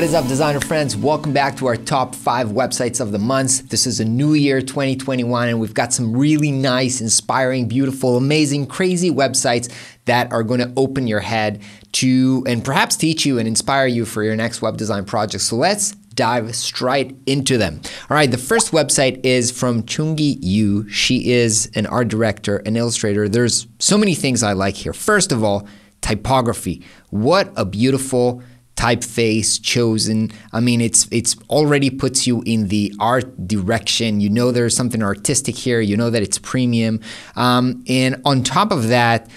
What is up, designer friends? Welcome back to our top 5 websites of the month. This is a new year, 2021, and we've got some really nice, inspiring, beautiful, amazing, crazy websites that are going to open your head to and perhaps teach you and inspire you for your next web design project. So let's dive straight into them. All right, the first website is from Chungi Yoo. She is an art director, an illustrator. There's so many things I like here. First of all, typography. What a beautiful typeface chosen. I mean, it's already puts you in the art direction. You know there's something artistic here. You know that it's premium. And on top of that,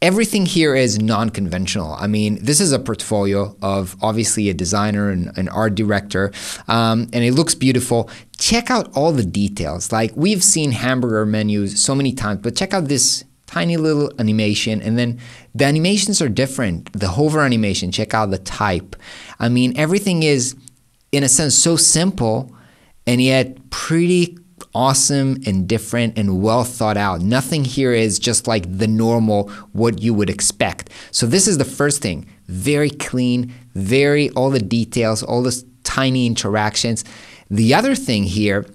everything here is non-conventional. I mean, this is a portfolio of obviously a designer and an art director, and it looks beautiful. Check out all the details. Like, we've seen hamburger menus so many times, but check out this tiny little animation, and then the animations are different. The hover animation, check out the type. I mean, everything is, in a sense, so simple, and yet pretty awesome and different and well thought out. Nothing here is just like the normal, what you would expect. So this is the first thing, very clean, very, all the details, all the tiny interactions. The other thing here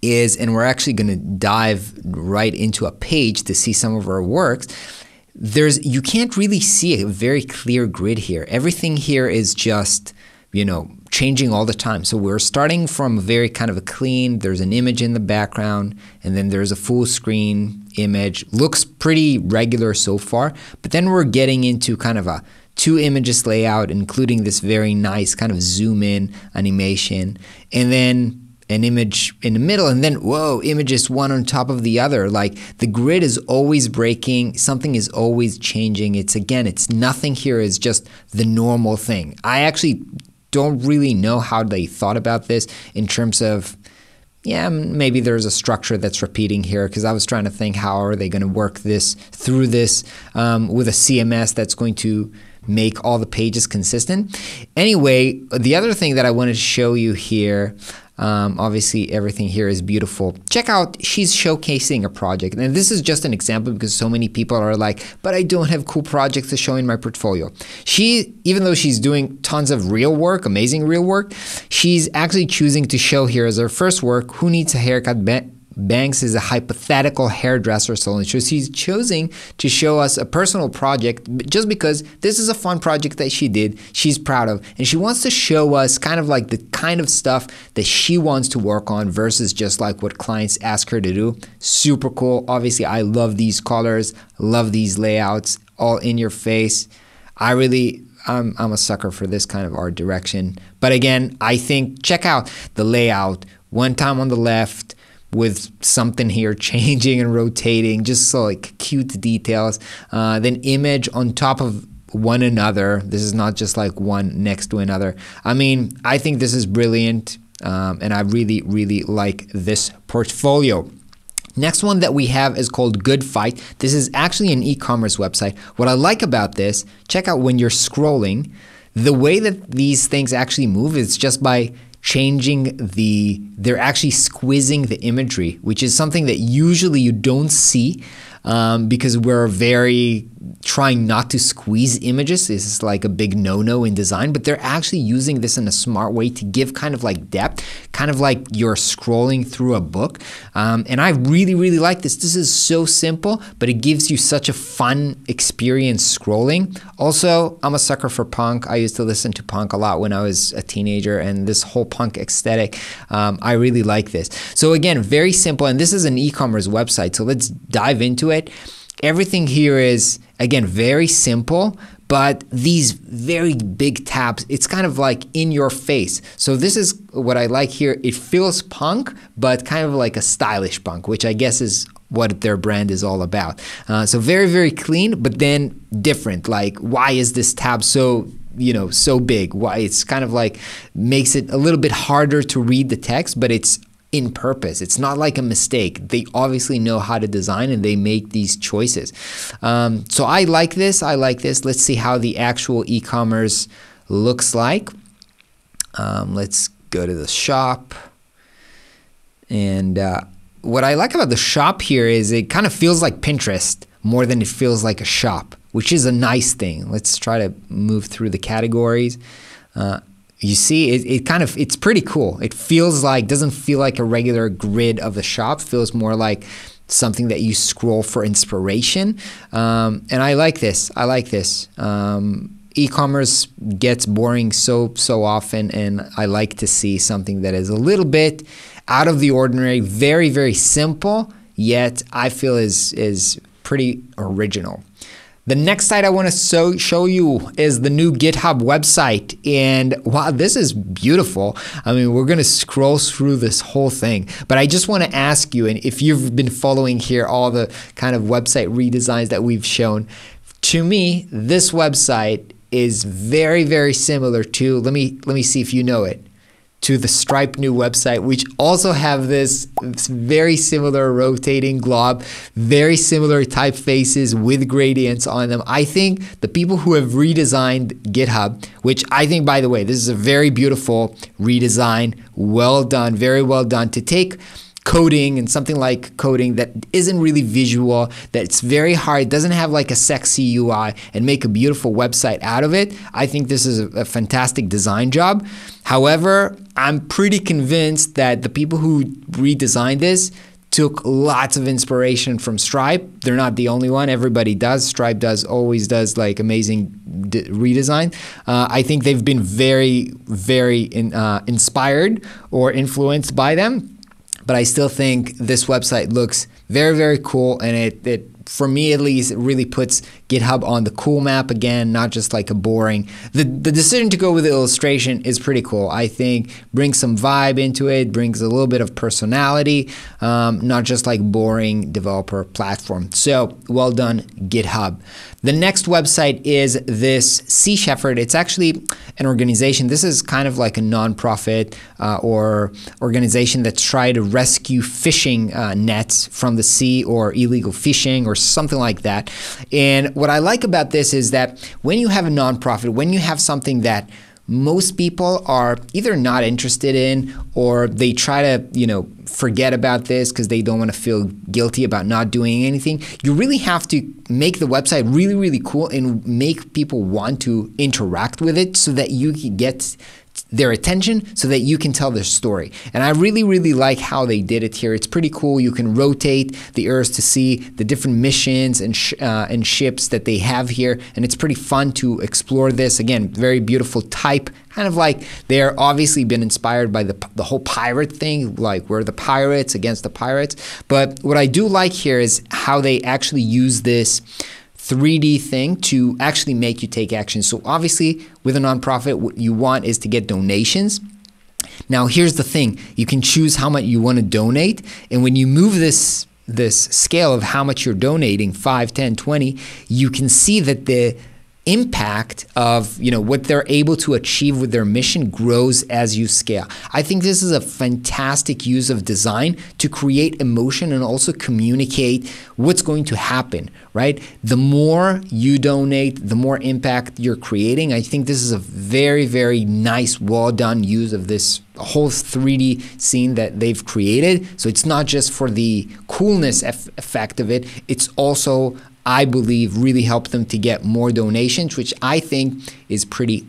is, and we're actually going to dive right into a page to see some of our works, you can't really see a very clear grid here. Everything here is just, you know, changing all the time. So we're starting from very kind of a clean, there's an image in the background, and then there's a full screen image. Looks pretty regular so far, but then we're getting into kind of a 2 images layout, including this very nice kind of zoom in animation, and then an image in the middle, and then whoa, images one on top of the other. Like, the grid is always breaking, something is always changing. It's nothing here is just the normal thing. I actually don't really know how they thought about this in terms of, yeah, maybe there's a structure that's repeating here, because I was trying to think, how are they going to work this through this with a CMS that's going to make all the pages consistent. Anyway, the other thing that I wanted to show you here, obviously everything here is beautiful. Check out, she's showcasing a project, and this is just an example because so many people are like, but I don't have cool projects to show in my portfolio. She, even though she's doing tons of real work, amazing real work, she's actually choosing to show here as her first work, Who Needs a Haircut? Bent Banks is a hypothetical hairdresser salon. So she's choosing to show us a personal project just because this is a fun project that she did, she's proud of, and she wants to show us kind of like the kind of stuff that she wants to work on versus just like what clients ask her to do. Super cool. Obviously, I love these colors, love these layouts, all in your face. I'm a sucker for this kind of art direction. But again, I think, check out the layout. One time on the left, with something here changing and rotating, just so like cute details. Then image on top of one another. This is not just like one next to another. I mean, I think this is brilliant, and I really, really like this portfolio. Next one that we have is called Good Fight. This is actually an e-commerce website. What I like about this, check out when you're scrolling, the way that these things actually move is just by changing they're actually squizzing the imagery, which is something that usually you don't see because we're very trying not to squeeze images. This is like a big no-no in design, but they're actually using this in a smart way to give kind of like depth, kind of like you're scrolling through a book. And I really, really like this. This is so simple, but it gives you such a fun experience scrolling. Also, I'm a sucker for punk. I used to listen to punk a lot when I was a teenager, and this whole punk aesthetic, I really like this. So again, very simple, and this is an e-commerce website, so let's dive into it. Everything here is, again, very simple, but these very big tabs, it's kind of like in your face. So this is what I like here. It feels punk, but kind of like a stylish punk, which I guess is what their brand is all about. So very, very clean, but then different. Like, why is this tab so, you know, so big? Why? It's kind of like makes it a little bit harder to read the text, but it's in purpose. It's not like a mistake. They obviously know how to design, and they make these choices. So I like this. I like this. Let's see how the actual e-commerce looks like. Let's go to the shop. And what I like about the shop here is it kind of feels like Pinterest more than it feels like a shop, which is a nice thing. Let's try to move through the categories. You see, it's pretty cool. It feels like, doesn't feel like a regular grid of the shop. Feels more like something that you scroll for inspiration. And I like this. I like this. E-commerce gets boring so often, and I like to see something that is a little bit out of the ordinary, very, very simple, yet I feel is pretty original. The next site I want to show you is the new GitHub website, and wow, this is beautiful. I mean, we're going to scroll through this whole thing, but I just want to ask you, and if you've been following here all the kind of website redesigns that we've shown, to me, this website is very, very similar to, let me see if you know it, to the Stripe new website, which also have this very similar rotating glob, very similar typefaces with gradients on them. I think the people who have redesigned GitHub, which I think, by the way, this is a very beautiful redesign, well done, very well done, to take coding and something like coding that isn't really visual, that's very hard, doesn't have like a sexy UI, and make a beautiful website out of it. I think this is a fantastic design job. However, I'm pretty convinced that the people who redesigned this took lots of inspiration from Stripe. They're not the only one. Everybody does. Stripe always does like amazing redesign. I think they've been very, very inspired or influenced by them. But I still think this website looks very, very cool, and it for me at least, it really puts GitHub on the cool map again, not just like a boring. The decision to go with the illustration is pretty cool. I think brings some vibe into it, brings a little bit of personality, not just like boring developer platform. So well done, GitHub. The next website is this Sea Shepherd. It's actually an organization. This is kind of like a nonprofit or organization that's trying to rescue fishing nets from the sea, or illegal fishing or something like that. And what I like about this is that when you have a nonprofit, when you have something that most people are either not interested in, or they try to, you know, forget about this because they don't want to feel guilty about not doing anything, you really have to make the website really, really cool and make people want to interact with it so that you can get their attention, so that you can tell their story. And I really, really like how they did it here. It's pretty cool. You can rotate the earths to see the different missions and ships that they have here, and it's pretty fun to explore this. Again, very beautiful type, kind of like they're obviously been inspired by the whole pirate thing, like we're the pirates against the pirates. But what I do like here is how they actually use this 3D thing to actually make you take action. So obviously with a nonprofit, what you want is to get donations. Now here's the thing, you can choose how much you want to donate, and when you move this scale of how much you're donating, 5, 10, 20, you can see that the impact of, you know, what they're able to achieve with their mission grows as you scale. I think this is a fantastic use of design to create emotion and also communicate what's going to happen, right? The more you donate, the more impact you're creating. I think this is a very, very nice, well done use of this whole 3D scene that they've created. So it's not just for the coolness effect of it, it's also, I believe, really helped them to get more donations, which I think is pretty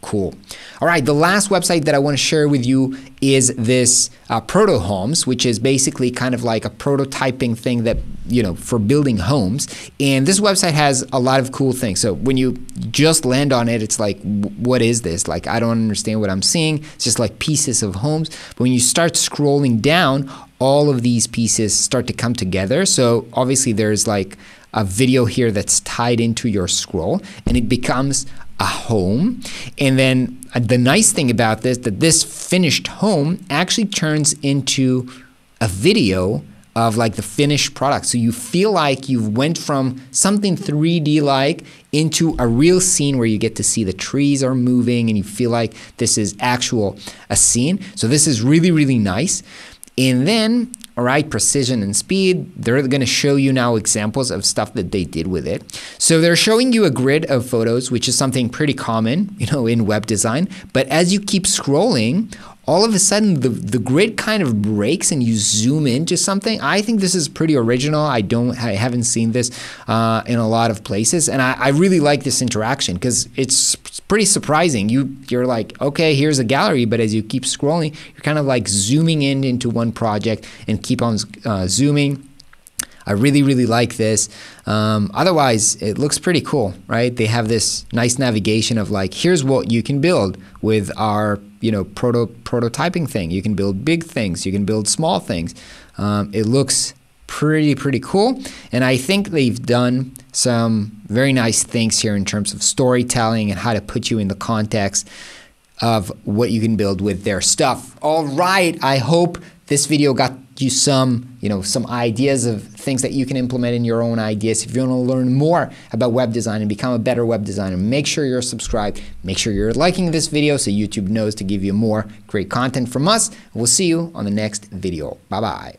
cool. All right, the last website that I want to share with you is this Proto Homes, which is basically kind of like a prototyping thing that, you know, for building homes. And this website has a lot of cool things. So when you just land on it, it's like, what is this? Like, I don't understand what I'm seeing. It's just like pieces of homes. But when you start scrolling down, all of these pieces start to come together. So obviously there's like a video here that's tied into your scroll, and it becomes a home. And then the nice thing about this, that this finished home actually turns into a video of like the finished product. So you feel like you've went from something 3D like into a real scene where you get to see the trees are moving, and you feel like this is actual a scene. So this is really, really nice. And then, all right, precision and speed, they're going to show you now examples of stuff that they did with it. So they're showing you a grid of photos, which is something pretty common, you know, in web design. But as you keep scrolling, all of a sudden the grid kind of breaks and you zoom into something. I think this is pretty original. I haven't seen this in a lot of places, and I really like this interaction because it's pretty surprising. You're like, okay, here's a gallery, but as you keep scrolling, you're kind of like zooming in into one project and keep on zooming. I really like this. Otherwise, it looks pretty cool, right? They have this nice navigation of like, here's what you can build with our, you know, prototyping thing. You can build big things, you can build small things. It looks pretty cool, and I think they've done some very nice things here in terms of storytelling and how to put you in the context of what you can build with their stuff. All right, I hope this video got you some, you know, some ideas of things that you can implement in your own ideas. If you want to learn more about web design and become a better web designer, make sure you're subscribed. Make sure you're liking this video so YouTube knows to give you more great content from us. We'll see you on the next video. Bye-bye.